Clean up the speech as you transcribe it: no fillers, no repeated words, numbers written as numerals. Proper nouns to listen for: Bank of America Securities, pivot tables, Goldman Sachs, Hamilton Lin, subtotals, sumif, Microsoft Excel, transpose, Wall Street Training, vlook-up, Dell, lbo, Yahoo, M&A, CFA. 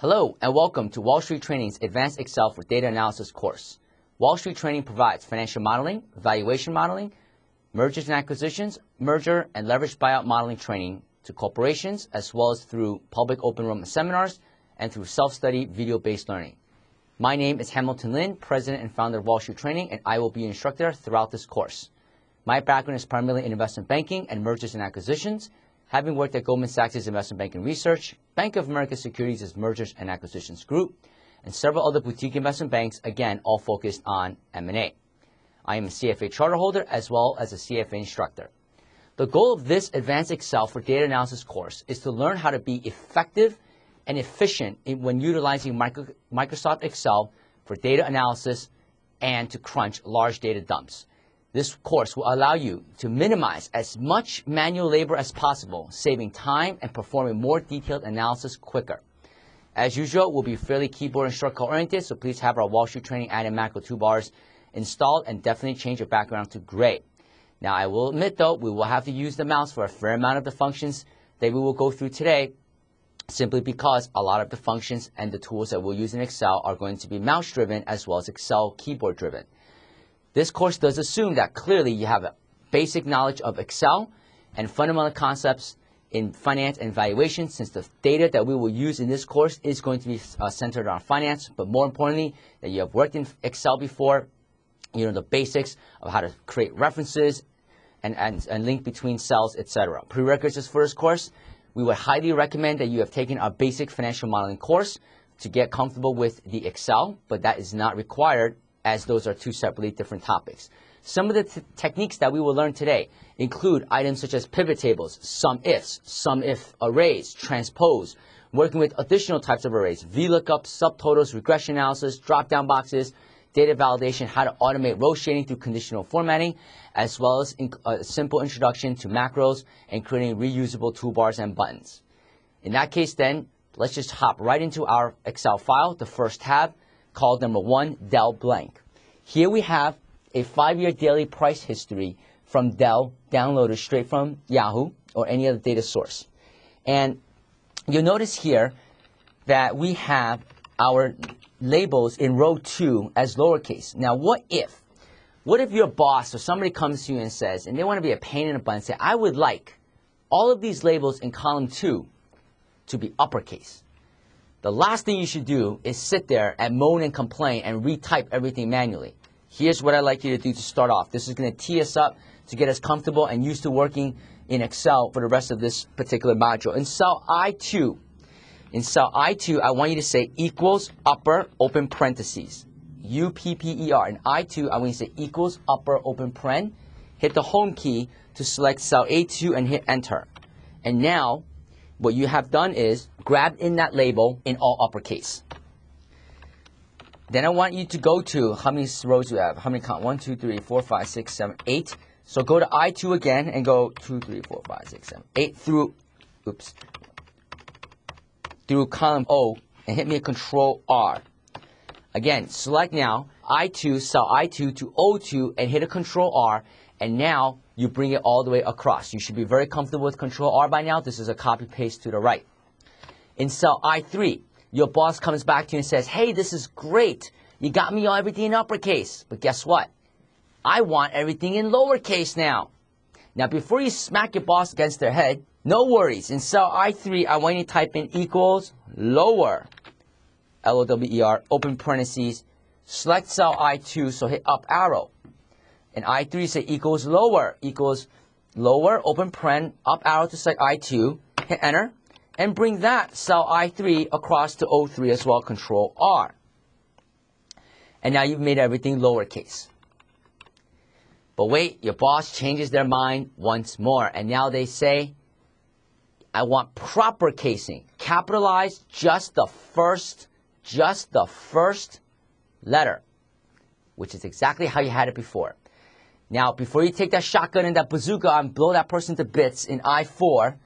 Hello and welcome to Wall Street Training's Advanced Excel for Data Analysis course. Wall Street Training provides financial modeling, valuation modeling, mergers and acquisitions, merger and leveraged buyout modeling training to corporations, as well as through public open enrollment seminars and through self-study video-based learning. My name is Hamilton Lin, President and Founder of Wall Street Training, and I will be your instructor throughout this course. My background is primarily in investment banking and mergers and acquisitions, having worked at Goldman Sachs' Investment Banking Research, Bank of America Securities' Mergers and Acquisitions Group, and several other boutique investment banks, again, all focused on M&A. I am a CFA charter holder as well as a CFA instructor. The goal of this Advanced Excel for Data Analysis course is to learn how to be effective and efficient when utilizing Microsoft Excel for data analysis and to crunch large data dumps. This course will allow you to minimize as much manual labor as possible, saving time and performing more detailed analysis quicker. As usual, we'll be fairly keyboard and shortcut oriented, so please have our Wall Street Training add-in macro toolbars installed and definitely change your background to gray. Now, I will admit though, we will have to use the mouse for a fair amount of the functions that we will go through today, simply because a lot of the functions and the tools that we'll use in Excel are going to be mouse driven as well as Excel keyboard driven. This course does assume that clearly you have a basic knowledge of Excel and fundamental concepts in finance and valuation, since the data that we will use in this course is going to be centered on finance, but more importantly, that you have worked in Excel before, you know the basics of how to create references and link between cells, etc. Prerequisites for this course, we would highly recommend that you have taken a basic financial modeling course to get comfortable with the Excel, but that is not required, as those are two separately different topics. Some of the techniques that we will learn today include items such as pivot tables, sumifs, sumif arrays, transpose, working with additional types of arrays, vlookup, subtotals, regression analysis, drop-down boxes, data validation, how to automate row shading through conditional formatting, as well as a simple introduction to macros and creating reusable toolbars and buttons. In that case then, let's just hop right into our Excel file, the first tab, called number 1, Dell blank. Here we have a 5-year daily price history from Dell, downloaded straight from Yahoo or any other data source. And you'll notice here that we have our labels in row 2 as lowercase. Now what if? What if your boss or somebody comes to you and says, and they want to be a pain in the butt and say, I would like all of these labels in column 2 to be uppercase. The last thing you should do is sit there and moan and complain and retype everything manually. Here's what I'd like you to do to start off. This is going to tee us up to get us comfortable and used to working in Excel for the rest of this particular module. In cell I2, I want you to say equals upper open parentheses, U-P-P-E-R. In I2, I want you to say equals upper open paren. Hit the home key to select cell A2 and hit enter. And now, what you have done is grab in that label in all uppercase. Then I want you to go to, how many rows do you have? How many count? 1, 2, 3, 4, 5, 6, 7, 8. So go to I2 again and go 2, 3, 4, 5, 6, 7, 8 through column O and hit me a control R. Again, select now I2, cell I2 to O2 and hit a control R, and now you bring it all the way across. You should be very comfortable with Control R by now. This is a copy paste to the right. In cell I3, your boss comes back to you and says, hey, this is great. You got me everything in uppercase. But guess what? I want everything in lowercase now. Now, before you smack your boss against their head, no worries. In cell I3, I want you to type in equals lower, L-O-W-E-R, open parentheses, select cell I2, so hit up arrow. And I3 say equals lower, open paren, up arrow to select I2, hit enter, and bring that cell I3 across to O3 as well, control R. And now you've made everything lowercase. But wait, your boss changes their mind once more, and now they say, I want proper casing, capitalize just the first letter, which is exactly how you had it before. Now, before you take that shotgun and that bazooka and blow that person to bits in I4,